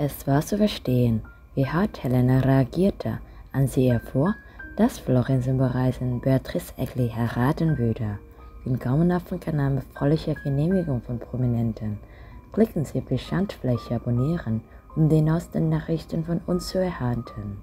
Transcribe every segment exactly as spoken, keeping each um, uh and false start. Es war zu verstehen, wie hart Helene reagierte, als sie erfuhr, dass Florian Silbereisen Beatrice Egli heiraten würde. In Gaumenapfen kann eine erfreuliche Genehmigung von Prominenten. Klicken Sie auf die Schandfläche abonnieren, um die neuesten Nachrichten von uns zu erhalten.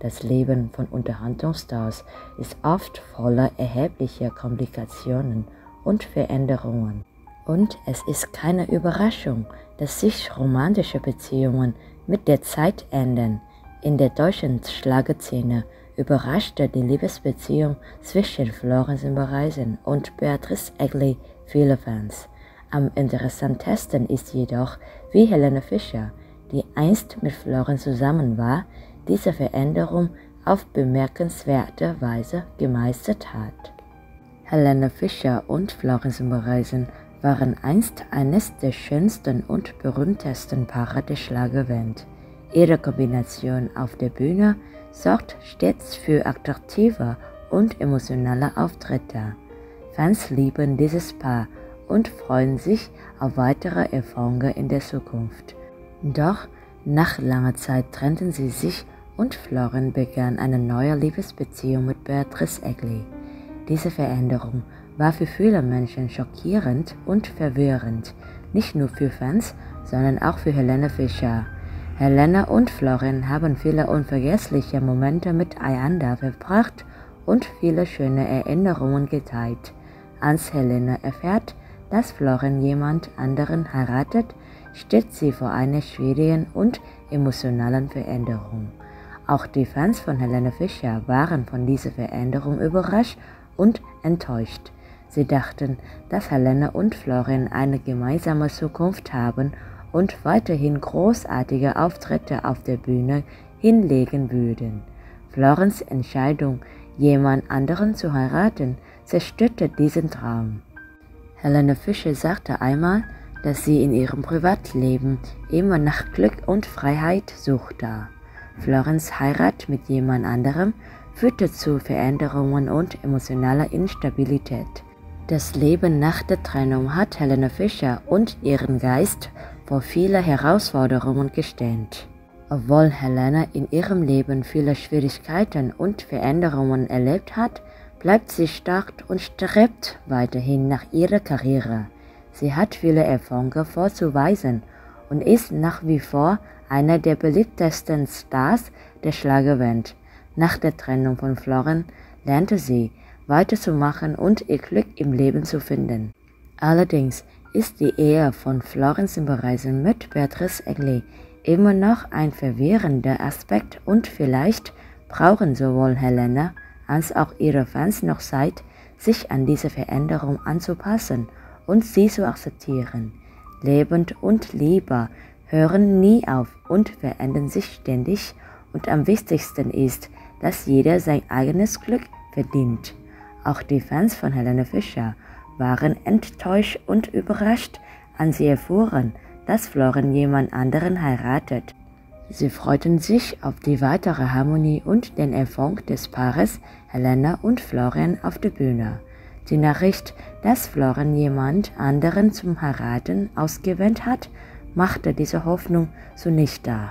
Das Leben von Unterhaltungsstars ist oft voller erheblicher Komplikationen und Veränderungen. Und es ist keine Überraschung, dass sich romantische Beziehungen mit der Zeit ändern. In der deutschen Schlagerszene überraschte die Liebesbeziehung zwischen Florian Silbereisen und Beatrice Egli viele Fans. Am interessantesten ist jedoch, wie Helene Fischer, die einst mit Florian zusammen war, diese Veränderung auf bemerkenswerte Weise gemeistert hat. Helene Fischer und Florian Silbereisen waren einst eines der schönsten und berühmtesten Paare der Schlagerwelt. Ihre Kombination auf der Bühne sorgt stets für attraktive und emotionale Auftritte. Fans lieben dieses Paar und freuen sich auf weitere Erfolge in der Zukunft. Doch nach langer Zeit trennten sie sich und Florian begann eine neue Liebesbeziehung mit Beatrice Egli. Diese Veränderung war für viele Menschen schockierend und verwirrend, nicht nur für Fans, sondern auch für Helene Fischer. Helene und Florian haben viele unvergessliche Momente miteinander verbracht und viele schöne Erinnerungen geteilt. Als Helene erfährt, dass Florian jemand anderen heiratet, steht sie vor einer schwierigen und emotionalen Veränderung. Auch die Fans von Helene Fischer waren von dieser Veränderung überrascht und enttäuscht. Sie dachten, dass Helene und Florian eine gemeinsame Zukunft haben und weiterhin großartige Auftritte auf der Bühne hinlegen würden. Florians Entscheidung, jemand anderen zu heiraten, zerstörte diesen Traum. Helene Fischer sagte einmal, dass sie in ihrem Privatleben immer nach Glück und Freiheit suchte. Florians Heirat mit jemand anderem führte zu Veränderungen und emotionaler Instabilität. Das Leben nach der Trennung hat Helene Fischer und ihren Geist vor viele Herausforderungen gestellt. Obwohl Helene in ihrem Leben viele Schwierigkeiten und Veränderungen erlebt hat, bleibt sie stark und strebt weiterhin nach ihrer Karriere. Sie hat viele Erfolge vorzuweisen und ist nach wie vor einer der beliebtesten Stars der Schlagerwelt. Nach der Trennung von Florian lernte sie, weiterzumachen und ihr Glück im Leben zu finden. Allerdings ist die Ehe von Florian Silbereisen mit Beatrice Egli immer noch ein verwirrender Aspekt und vielleicht brauchen sowohl Helene als auch ihre Fans noch Zeit, sich an diese Veränderung anzupassen und sie zu akzeptieren. Lebend und Liebe hören nie auf und verändern sich ständig und am wichtigsten ist, dass jeder sein eigenes Glück verdient. Auch die Fans von Helene Fischer waren enttäuscht und überrascht, als sie erfuhren, dass Florian jemand anderen heiratet. Sie freuten sich auf die weitere Harmonie und den Erfolg des Paares Helene und Florian auf der Bühne. Die Nachricht, dass Florian jemand anderen zum Heiraten ausgewählt hat, machte diese Hoffnung zunichte.